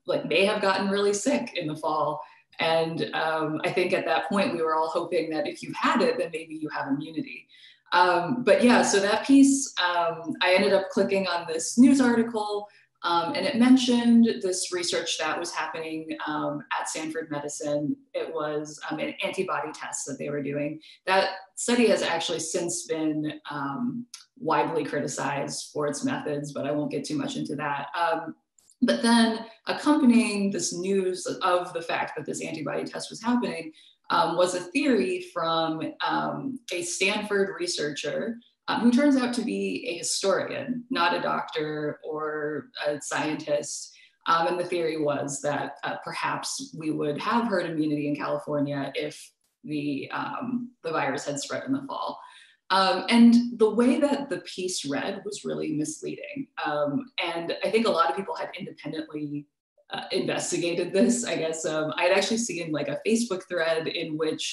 like may have gotten really sick in the fall. And um, I think at that point, we were all hoping that if you've had it, then maybe you have immunity. Um, but yeah, so that piece, um, I ended up clicking on this news article um, and it mentioned this research that was happening um, at Stanford Medicine. It was um, an antibody test that they were doing. That study has actually since been um, widely criticized for its methods, but I won't get too much into that. Um, but then accompanying this news of the fact that this antibody test was happening, Um, was a theory from um, a Stanford researcher um, who turns out to be a historian, not a doctor or a scientist. Um, and the theory was that uh, perhaps we would have herd immunity in California if the, um, the virus had spread in the fall. Um, and the way that the piece read was really misleading. Um, and I think a lot of people had independently Uh, investigated this, I guess. Um, I'd actually seen like a Facebook thread in which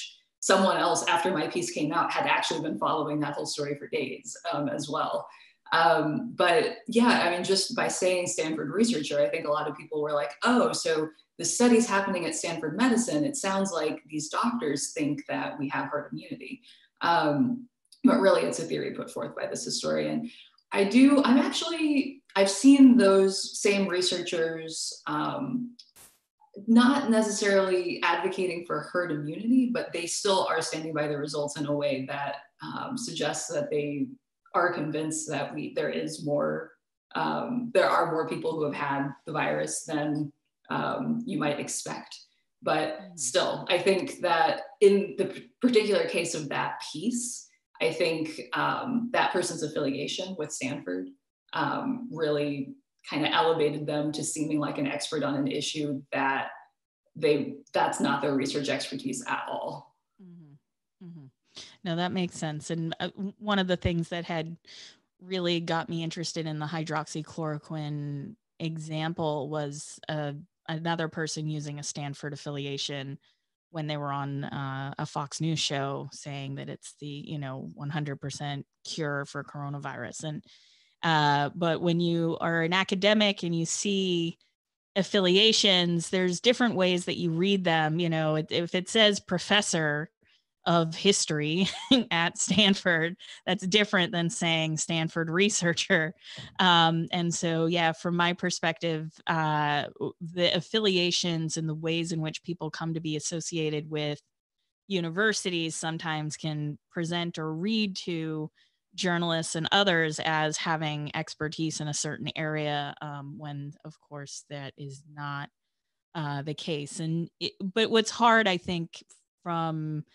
someone else after my piece came out had actually been following that whole story for days um, as well. Um, but yeah, I mean, just by saying Stanford researcher, I think a lot of people were like, oh, so the study's happening at Stanford Medicine. It sounds like these doctors think that we have herd immunity. Um, but really it's a theory put forth by this historian. I do, I'm actually, I've seen those same researchers um, not necessarily advocating for herd immunity, but they still are standing by the results in a way that um, suggests that they are convinced that we, there is more, um, there are more people who have had the virus than um, you might expect. But still, I think that in the particular case of that piece, I think um, that person's affiliation with Stanford um, really kind of elevated them to seeming like an expert on an issue that they, that's not their research expertise at all. Mm-hmm. Mm-hmm. No, that makes sense. And uh, one of the things that had really got me interested in the hydroxychloroquine example was uh, another person using a Stanford affiliation when they were on uh, a Fox News show saying that it's the, you know, one hundred percent cure for coronavirus. And, uh, but when you are an academic and you see affiliations, there's different ways that you read them. You know, if it says professor of history at Stanford, that's different than saying Stanford researcher. Um, and so, yeah, from my perspective, uh, the affiliations and the ways in which people come to be associated with universities sometimes can present or read to journalists and others as having expertise in a certain area, um, when, of course, that is not uh, the case. And it, but what's hard, I think, from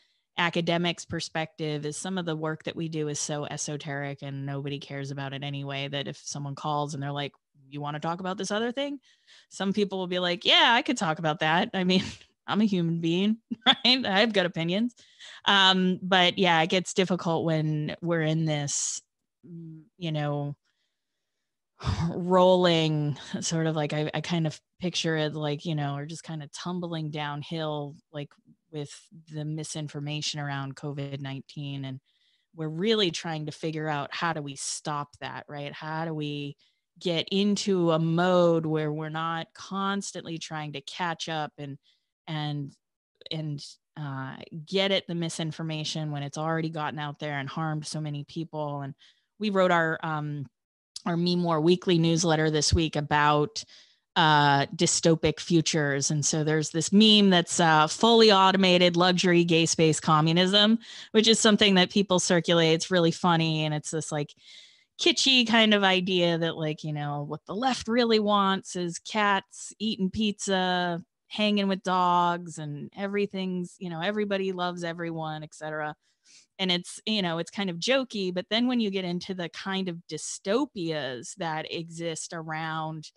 academics' perspective is some of the work that we do is so esoteric and nobody cares about it anyway, that if someone calls and they're like, you want to talk about this other thing? Some people will be like, yeah, I could talk about that. I mean, I'm a human being, right? I've got opinions. Um, but yeah, it gets difficult when we're in this, you know, rolling sort of like, I, I kind of picture it like, you know, or just kind of tumbling downhill, like with the misinformation around COVID nineteen. And we're really trying to figure out, how do we stop that, right? How do we get into a mode where we're not constantly trying to catch up and, and, and uh, get at the misinformation when it's already gotten out there and harmed so many people? And we wrote our, um, our Me More weekly newsletter this week about Uh, dystopic futures. And so there's this meme that's uh, fully automated luxury gay space communism, which is something that people circulate. It's really funny. And it's this like kitschy kind of idea that like, you know, what the left really wants is cats eating pizza, hanging with dogs, and everything's, you know, everybody loves everyone, et cetera. And it's, you know, it's kind of jokey. But then when you get into the kind of dystopias that exist around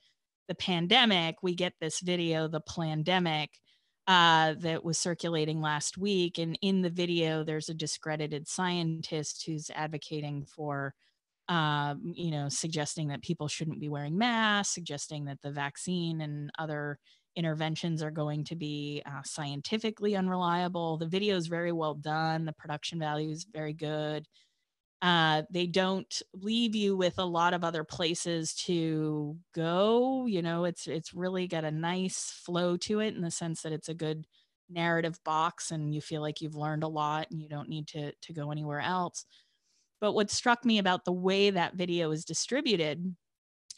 the pandemic, we get this video, the Plandemic, uh, that was circulating last week. And in the video, there's a discredited scientist who's advocating for, uh, you know, suggesting that people shouldn't be wearing masks, suggesting that the vaccine and other interventions are going to be uh, scientifically unreliable. The video is very well done. The production value is very good. Uh, they don't leave you with a lot of other places to go. You know, it's it's really got a nice flow to it in the sense that it's a good narrative box and you feel like you've learned a lot and you don't need to, to go anywhere else. But what struck me about the way that video is distributed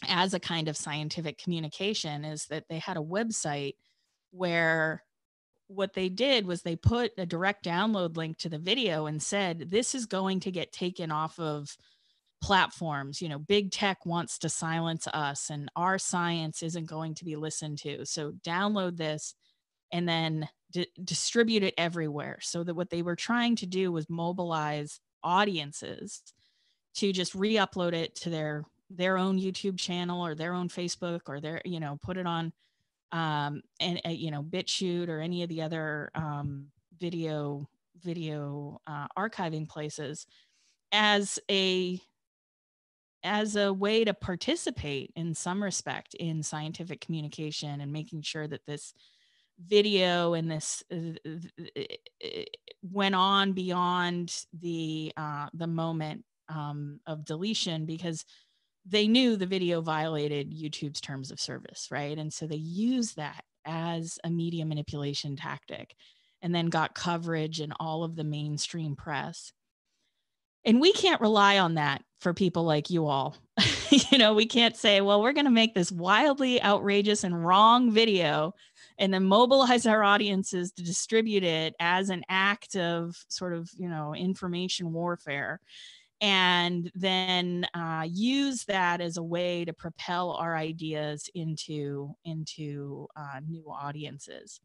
as a kind of scientific communication is that they had a website where what they did was they put a direct download link to the video and said, this is going to get taken off of platforms. You know, big tech wants to silence us and our science isn't going to be listened to. So download this and then d- distribute it everywhere. So that what they were trying to do was mobilize audiences to just re-upload it to their, their own YouTube channel or their own Facebook or their, you know, put it on Um, and, uh, you know, BitChute or any of the other um, video video uh, archiving places as a as a way to participate in some respect in scientific communication and making sure that this video and this uh, went on beyond the uh, the moment um, of deletion, because they knew the video violated YouTube's terms of service, right? And so they used that as a media manipulation tactic, and then got coverage in all of the mainstream press. And we can't rely on that for people like you all. You know, we can't say, well, we're going to make this wildly outrageous and wrong video and then mobilize our audiences to distribute it as an act of sort of, you know, information warfare, and then uh, use that as a way to propel our ideas into, into uh, new audiences.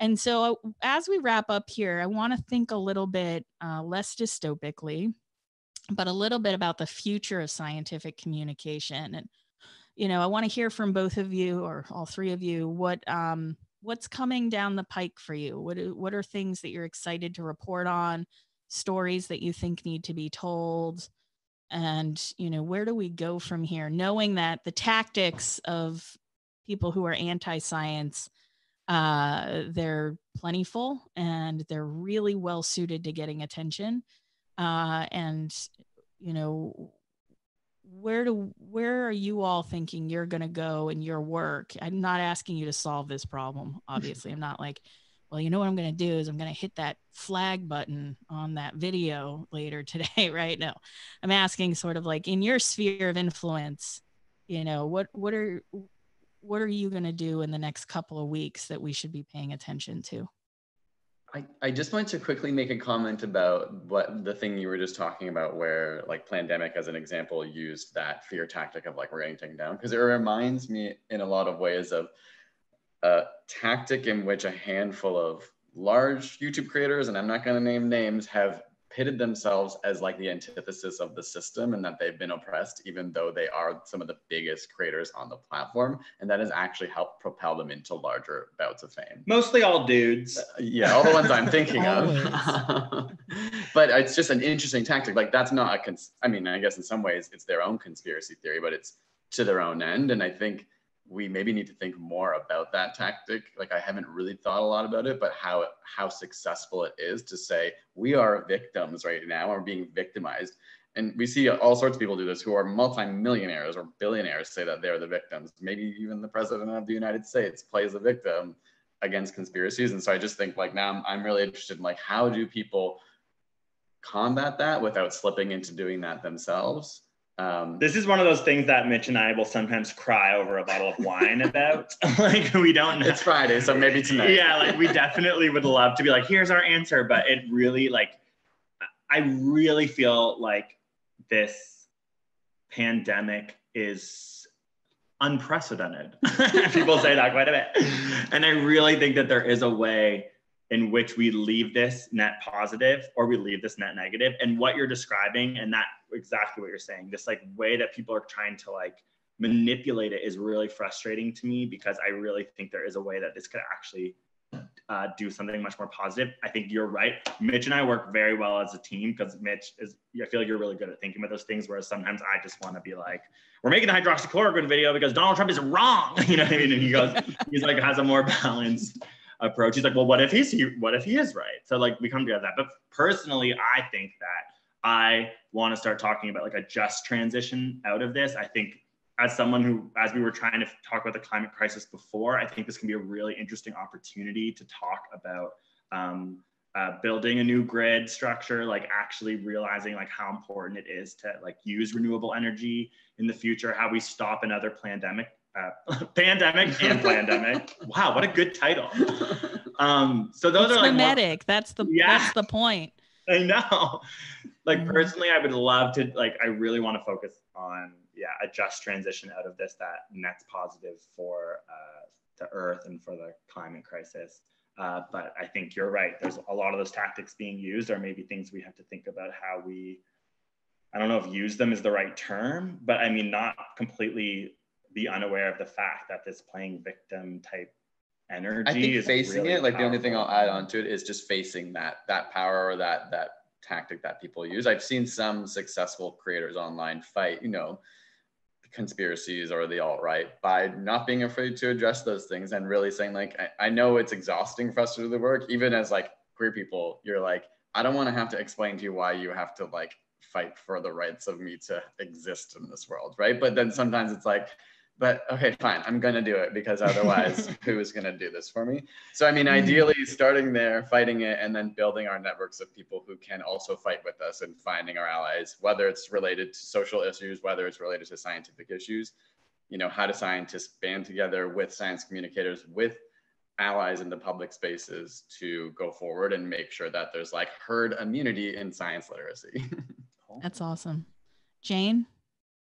And so as we wrap up here, I want to think a little bit uh, less dystopically, but a little bit about the future of scientific communication. And, you know, I want to hear from both of you, or all three of you, what um, what's coming down the pike for you? What, what are things that you're excited to report on, stories that you think need to be told? And, you know, where do we go from here? Knowing that the tactics of people who are anti-science, Uh, they're plentiful, and they're really well suited to getting attention. Uh, and, you know, where do where are you all thinking you're going to go in your work? I'm not asking you to solve this problem, obviously. I'm not like, well, you know what I'm going to do is I'm going to hit that flag button on that video later today, right? No, I'm asking sort of like, in your sphere of influence, you know, what what are What are you going to do in the next couple of weeks that we should be paying attention to? I, I just wanted to quickly make a comment about what the thing you were just talking about, where like Plandemic as an example used that fear tactic of like, we're getting taken down, because it reminds me in a lot of ways of a tactic in which a handful of large YouTube creators, and I'm not going to name names, have pitted themselves as like the antithesis of the system, and that they've been oppressed, even though they are some of the biggest creators on the platform. And that has actually helped propel them into larger bouts of fame. Mostly all dudes. Uh, yeah, all the ones I'm thinking of. But it's just an interesting tactic. Like, that's not a, cons I mean, I guess in some ways it's their own conspiracy theory, but it's to their own end. And I think we maybe need to think more about that tactic. Like, I haven't really thought a lot about it, but how how successful it is to say, we are victims right now, or being victimized. And we see all sorts of people do this who are multimillionaires or billionaires say that they're the victims. Maybe even the president of the United States plays a victim against conspiracies. And so I just think like, now I'm, I'm really interested in like, how do people combat that without slipping into doing that themselves? Um, this is one of those things that Mitch and I will sometimes cry over a bottle of wine about. Like, we don't know. It's Friday, so maybe tonight. Yeah, like, we definitely would love to be like, here's our answer, but it really, like, I really feel like this pandemic is unprecedented. People say that quite a bit. And I really think that there is a way in which we leave this net positive or we leave this net negative. And what you're describing, and that exactly what you're saying, this like way that people are trying to like manipulate it, is really frustrating to me, because I really think there is a way that this could actually uh, do something much more positive. I think you're right. Mitch and I work very well as a team, because Mitch is, I feel like you're really good at thinking about those things, whereas sometimes I just want to be like, we're making a hydroxychloroquine video because Donald Trump is wrong. You know what I mean? And he goes, he's like, has a more balanced approach. He's like, well, what if he's he, what if he is right? So like, we come together that. But personally, I think that I want to start talking about like a just transition out of this. I think as someone who, as we were trying to talk about the climate crisis before, I think this can be a really interesting opportunity to talk about um, uh, building a new grid structure, like actually realizing like how important it is to like use renewable energy in the future, how we stop another pandemic. Uh, pandemic and Plandemic. Wow, what a good title. Um, so those it's are like mimetic. More... That's the yeah. that's the point. I know. Like, personally, I would love to. Like, I really want to focus on yeah a just transition out of this that nets positive for uh, the Earth and for the climate crisis. Uh, but I think you're right. There's a lot of those tactics being used, or maybe things we have to think about how we. I don't know if use them is the right term, but I mean not completely. Be unaware of the fact that this playing victim type energy I think is facing really it. Like powerful. The only thing I'll add on to it is just facing that that power or that that tactic that people use. I've seen some successful creators online fight, you know, conspiracies or the alt-right by not being afraid to address those things and really saying, like, I, I know it's exhausting for us to do the work, even as like queer people, you're like, I don't want to have to explain to you why you have to like fight for the rights of me to exist in this world, right? But then sometimes it's like, but okay, fine, I'm gonna do it because otherwise who is gonna do this for me? So I mean, ideally starting there, fighting it, and then building our networks of people who can also fight with us and finding our allies, whether it's related to social issues, whether it's related to scientific issues, you know, how do scientists band together with science communicators, with allies in the public spaces to go forward and make sure that there's like herd immunity in science literacy. That's awesome. Jane?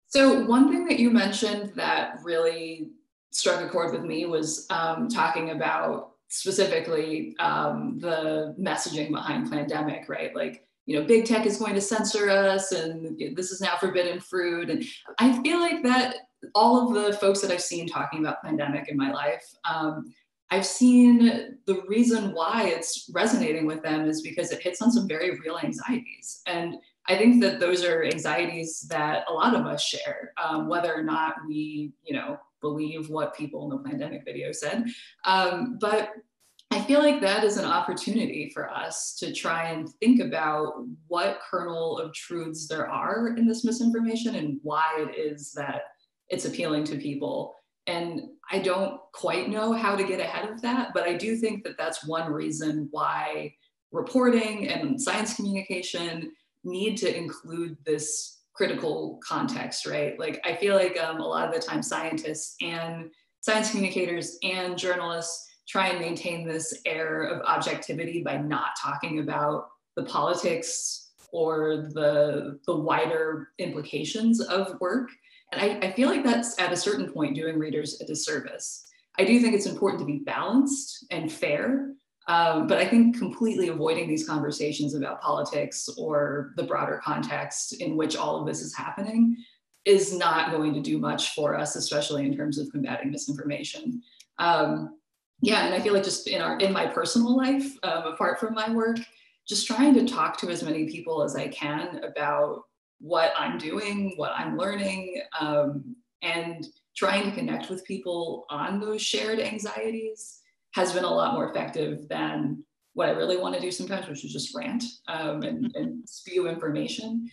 So one thing that you mentioned that really struck a chord with me was um, talking about specifically um, the messaging behind Plandemic, right? Like, you know, big tech is going to censor us and this is now forbidden fruit. And I feel like that all of the folks that I've seen talking about Plandemic in my life, um, I've seen the reason why it's resonating with them is because it hits on some very real anxieties. And I think that those are anxieties that a lot of us share, um, whether or not we, you know, believe what people in the pandemic video said. Um, but I feel like that is an opportunity for us to try and think about what kernel of truths there are in this misinformation and why it is that it's appealing to people. And I don't quite know how to get ahead of that, but I do think that that's one reason why reporting and science communication need to include this critical context, right? Like, I feel like um, a lot of the time scientists and science communicators and journalists try and maintain this air of objectivity by not talking about the politics or the, the wider implications of work. And I, I feel like that's at a certain point doing readers a disservice. I do think it's important to be balanced and fair, Um, but I think completely avoiding these conversations about politics or the broader context in which all of this is happening is not going to do much for us, especially in terms of combating misinformation. Um, yeah, and I feel like just in our in my personal life, um, apart from my work, just trying to talk to as many people as I can about what I'm doing, what I'm learning, um, and trying to connect with people on those shared anxieties has been a lot more effective than what I really want to do sometimes, which is just rant um, and, and spew information.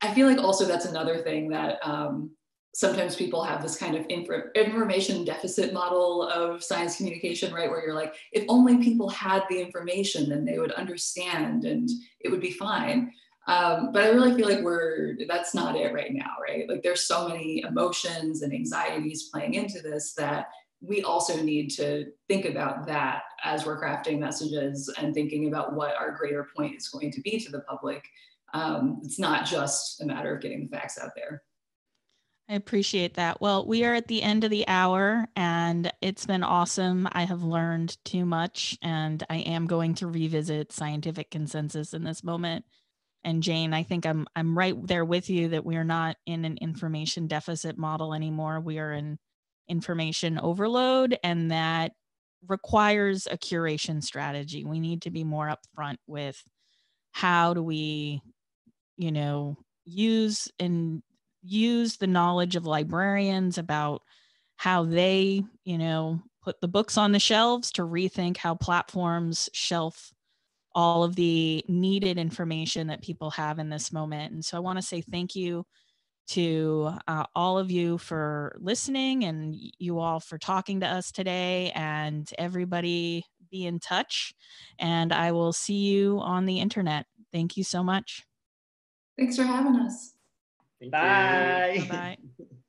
I feel like also that's another thing that um, sometimes people have this kind of infor- information deficit model of science communication, right? Where you're like, if only people had the information, then they would understand and it would be fine. Um, but I really feel like we're, that's not it right now, right? Like there's so many emotions and anxieties playing into this that we also need to think about that as we're crafting messages and thinking about what our greater point is going to be to the public. Um, it's not just a matter of getting the facts out there. I appreciate that. Well, we are at the end of the hour and it's been awesome. I have learned too much and I am going to revisit scientific consensus in this moment. And Jane, I think I'm, I'm right there with you that we're not in an information deficit model anymore. We are in information overload, and that requires a curation strategy. We need to be more upfront with how do we, you know, use and use the knowledge of librarians about how they, you know, put the books on the shelves, to rethink how platforms shelf all of the needed information that people have in this moment. And so I want to say thank you to uh, all of you for listening, and you all for talking to us today, and everybody be in touch, and I will see you on the internet. Thank you so much. Thanks for having us. Thank Bye. You. Bye.